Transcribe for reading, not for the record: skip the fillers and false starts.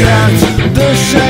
grać do siebie.